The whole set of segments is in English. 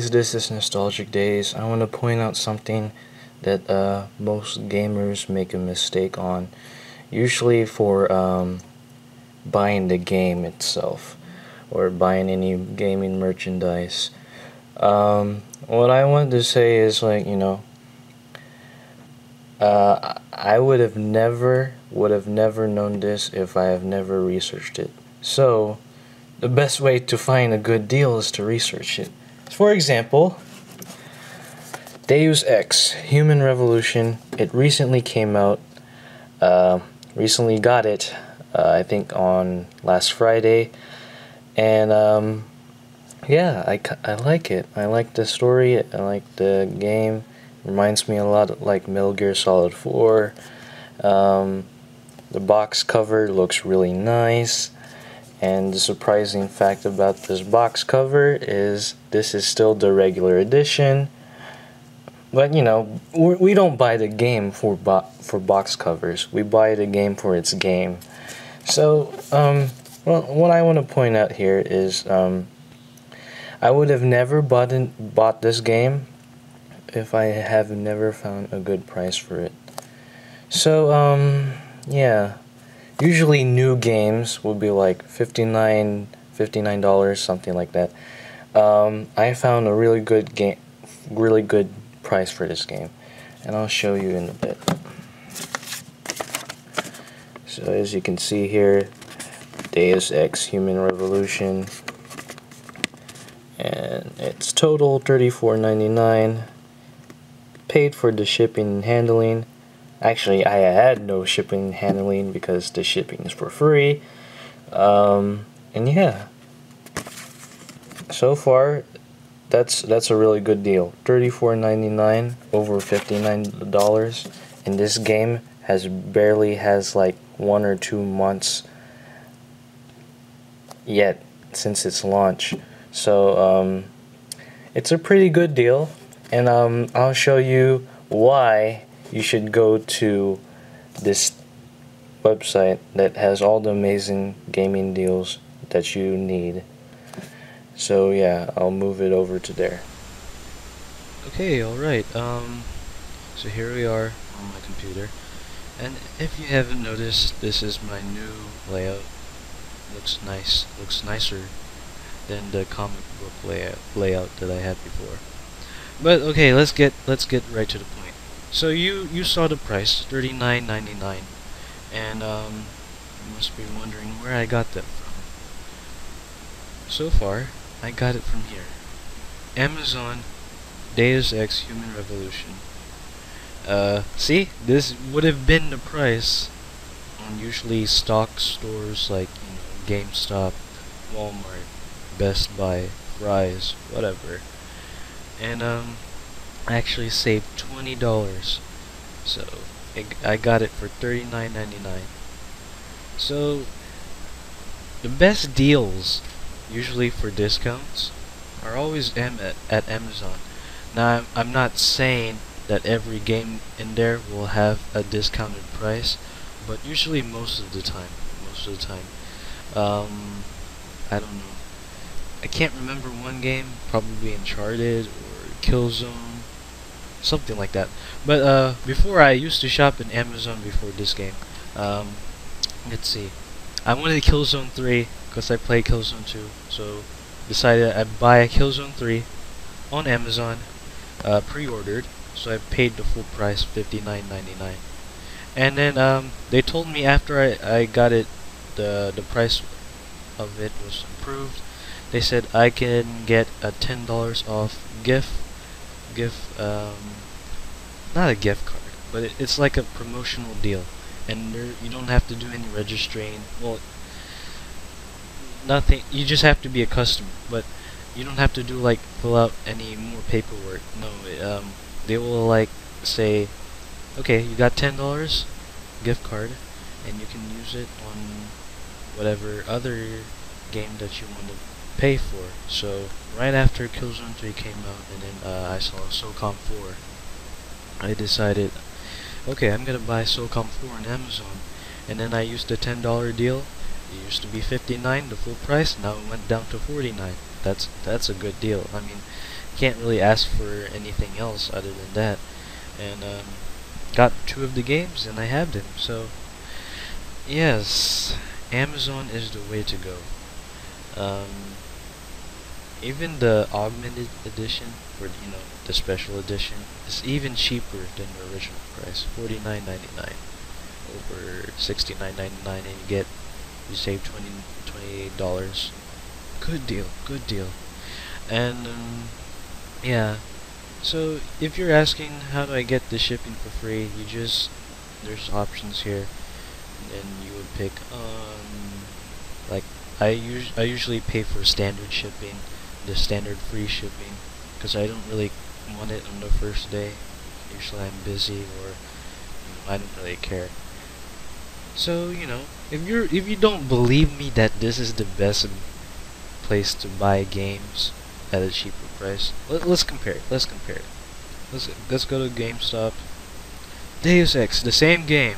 guys, this is Nostalgic Days. I want to point out something that most gamers make a mistake on, usually for buying the game itself or buying any gaming merchandise. What I want to say is, like, you know, I would have never known this if I have never researched it. So the best way to find a good deal is to research it. For example, Deus Ex Human Revolution, it recently came out, recently got it, I think on last Friday, and yeah, I like it. I like the story, I like the game. Reminds me a lot of, like, Metal Gear Solid 4. The box cover looks really nice, and the surprising fact about this box cover is this is still the regular edition. But, you know, we don't buy the game for box covers. We buy the game for its game. So, well, what I want to point out here is I would have never bought this game if I have never found a good price for it. So, yeah. Usually new games will be like $59, something like that. I found a really good game, really good price for this game, and I'll show you in a bit. So as you can see here, Deus Ex Human Revolution, and it's total $34.99. Paid for the shipping and handling. Actually, I had no shipping and handling because the shipping is for free. And yeah, so far that's a really good deal. $34.99 over $59, and this game barely has like 1 or 2 months yet since its launch. So it's a pretty good deal, and I'll show you why you should go to this website that has all the amazing gaming deals that you need. So yeah, I'll move it over to there. Okay, alright, so here we are on my computer, and if you haven't noticed, this is my new layout. Looks nice, looks nicer than the comic book layout that I had before. But okay, let's get right to the point. So you saw the price, $39.99, and you must be wondering where I got that from. So far, I got it from here. Amazon, Deus Ex Human Revolution. See, this would have been the price on usually stock stores like, you know, GameStop, Walmart, Best Buy, Rise, whatever. And I actually saved $20, so I got it for $39.99. So the best deals, usually for discounts, are always at Amazon. Now I'm not saying that every game in there will have a discounted price, but usually most of the time, I don't know. I can't remember one game, probably Uncharted or Killzone, something like that. But before, I used to shop in Amazon before this game. Let's see, I wanted Killzone 3 because I played Killzone 2, so decided I'd buy Killzone 3 on Amazon, pre-ordered, so I paid the full price, $59.99. And then they told me after I got it, the price of it was improved. They said I can get a $10 off not a gift card, but it's like a promotional deal, and you don't have to do any registering, well, nothing, you just have to be a customer, but you don't have to do, like, fill out any more paperwork. No, they will, like, say, okay, you got $10 gift card, and you can use it on whatever other game that you want to pay for. So right after Killzone 3 came out, and then I saw SOCOM 4. I decided, okay, I'm gonna buy SOCOM 4 on Amazon, and then I used the $10 deal. It used to be $59, the full price. Now it went down to $49. That's a good deal. I mean, can't really ask for anything else other than that. And got two of the games and I have them. So yes, Amazon is the way to go. Even the augmented edition, or you know, the special edition, is even cheaper than the original price, $49.99 over $69.99, and you save $28. Good deal, good deal. And yeah, so if you're asking how do I get the shipping for free, you just, there's options here, and you would pick like I usually pay for standard shipping, the standard free shipping, because I don't really want it on the first day. Usually I'm busy, or you know, I don't really care. So you know, if you don't believe me that this is the best place to buy games at a cheaper price, let's compare it. Let's go to GameStop. Deus Ex, the same game,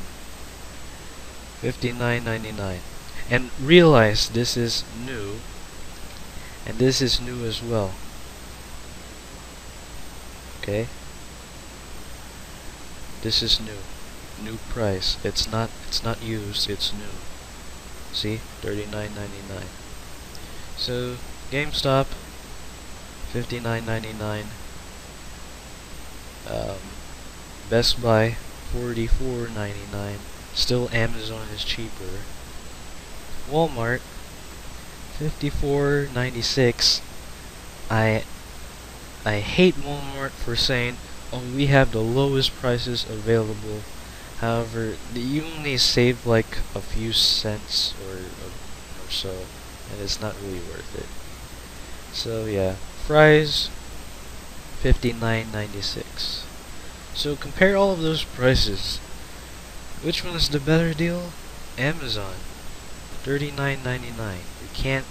$59.99, and realize this is new, and this is new as well. Okay, this is new price. It's not used, it's new. See, $39.99. So GameStop, $59.99. Best Buy, $44.99. Still Amazon is cheaper. Walmart, $54.96. I hate Walmart for saying, oh, we have the lowest prices available. However, you only save like a few cents or so, and it's not really worth it. So yeah, fries, $59.96. So compare all of those prices. Which one is the better deal? Amazon, $39.99. You can't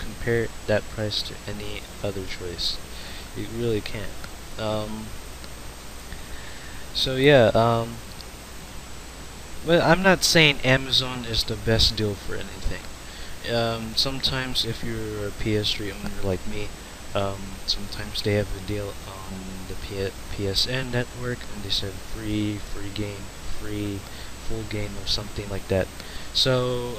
compare that price to any other choice. You really can't. So yeah, but I'm not saying Amazon is the best deal for anything. Sometimes if you're a PS3 owner like me, sometimes they have a deal on the PSN network, and they said free game, free full game, or something like that. So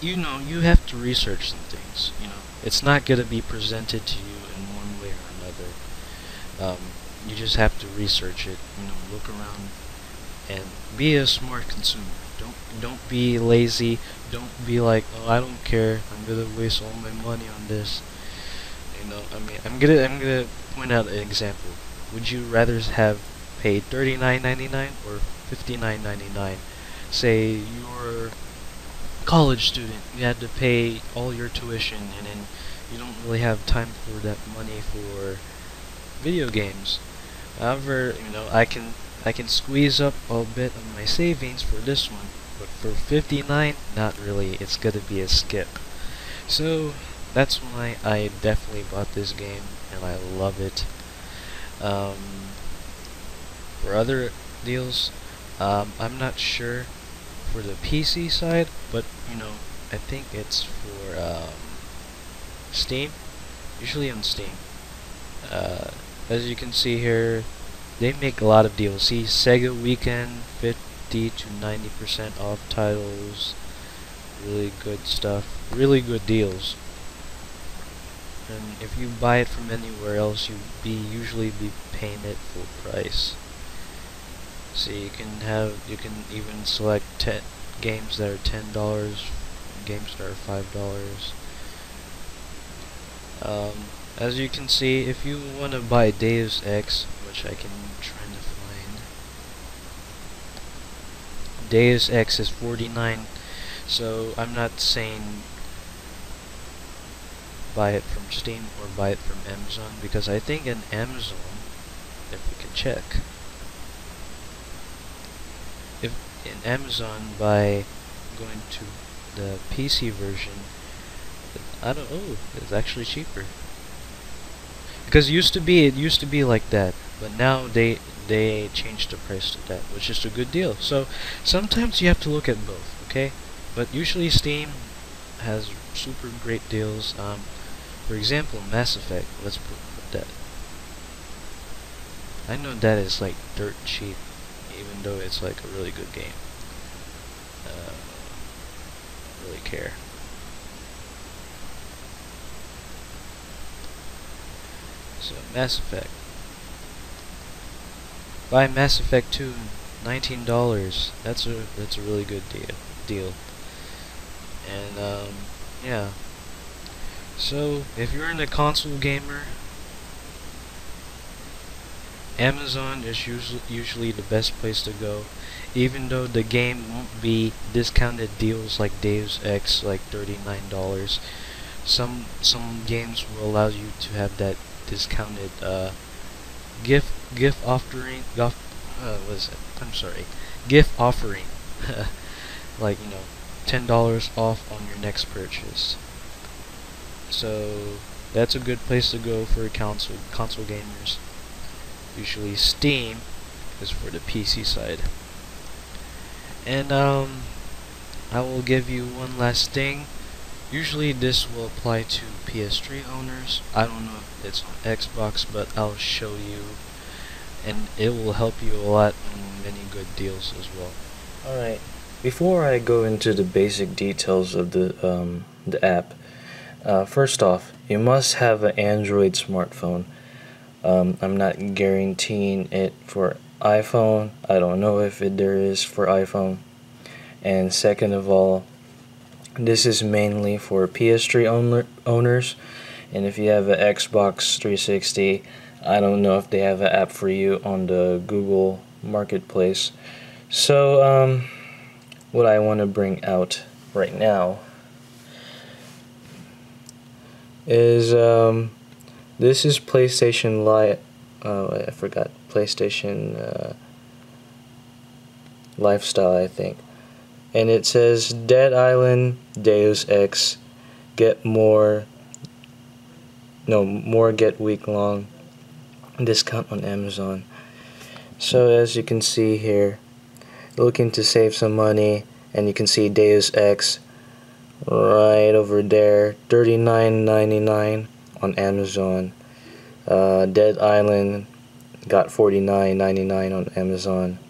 you know, you have to research some things. You know, it's not gonna be presented to you in one way or another. You just have to research it. You know, look around and be a smart consumer. Don't be lazy. Don't be like, oh, I don't care, I'm gonna waste all my money on this. You know, I mean, I'm gonna point out an example. Would you rather have paid $39.99 or $59.99? Say you're a college student, you had to pay all your tuition, and then you don't really have time for that money for video games. However, you know, I can squeeze up a bit of my savings for this one, but for $59, not really. It's gonna be a skip. So that's why I definitely bought this game, and I love it. For other deals, I'm not sure for the PC side, but you know, I think it's for Steam. Usually on Steam, as you can see here, they make a lot of deals. See, Sega Weekend, 50% to 90% off titles. Really good stuff. Really good deals. And if you buy it from anywhere else, you usually be paying it full price. See, you can even select games that are $10, games that are $5. As you can see, if you want to buy Deus Ex, which I can try to find, Deus Ex is $49. So I'm not saying buy it from Steam or buy it from Amazon, because I think in Amazon, if we can check, if in Amazon, by going to the PC version, I don't know, it's actually cheaper. Because it used to be like that, but now they changed the price to that, which is a good deal. So sometimes you have to look at both, okay? But usually Steam has super great deals. For example, Mass Effect, let's put that. I know that is like dirt cheap, even though it's like a really good game. I don't really care. So, Mass Effect. Buy Mass Effect 2, $19. That's a really good deal. And yeah. So if you're in a console gamer, Amazon is usually the best place to go, even though the game won't be discounted deals like Deus Ex, like $39. Some games will allow you to have that discounted gift offering. Gift offering, like, you know, $10 off on your next purchase. So that's a good place to go for console gamers. Usually Steam is for the PC side. And I will give you one last thing. Usually this will apply to PS3 owners. I don't know if it's on Xbox, but I'll show you, and it will help you a lot on many good deals as well. Alright, before I go into the basic details of the app, first off, you must have an Android smartphone. I'm not guaranteeing it for iPhone. I don't know if there is for iPhone. And second of all, this is mainly for PS3 owners, and if you have an Xbox 360, I don't know if they have an app for you on the Google Marketplace. So what I want to bring out right now is this is PlayStation Lite. I forgot, PlayStation Lifestyle, I think, and it says Dead Island, Deus Ex, get more. No more, get week long discount on Amazon. So as you can see here, looking to save some money, and you can see Deus Ex right over there, $39.99 on Amazon. Dead Island got $49.99 on Amazon.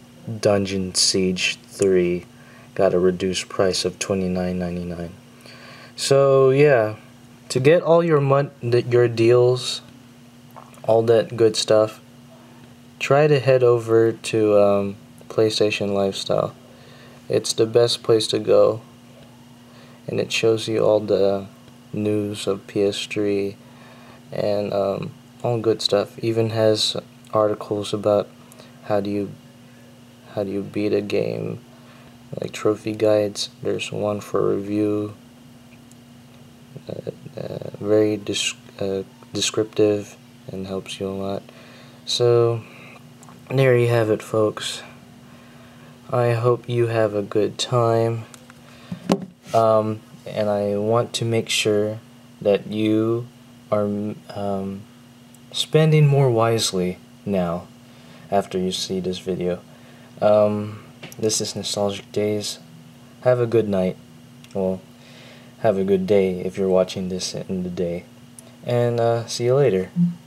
Dungeon Siege 3 got a reduced price of $29.99. So yeah, to get all your deals, all that good stuff, try to head over to PlayStation Lifestyle. It's the best place to go, and it shows you all the news of PS3 and all good stuff. Even has articles about how do you beat a game, like trophy guides. There's one for review, very descriptive, and helps you a lot. So there you have it, folks. I hope you have a good time, and I want to make sure that you are spending more wisely now after you see this video. This is Nostalgic Days. Have a good night. Well, have a good day if you're watching this in the day. And see you later.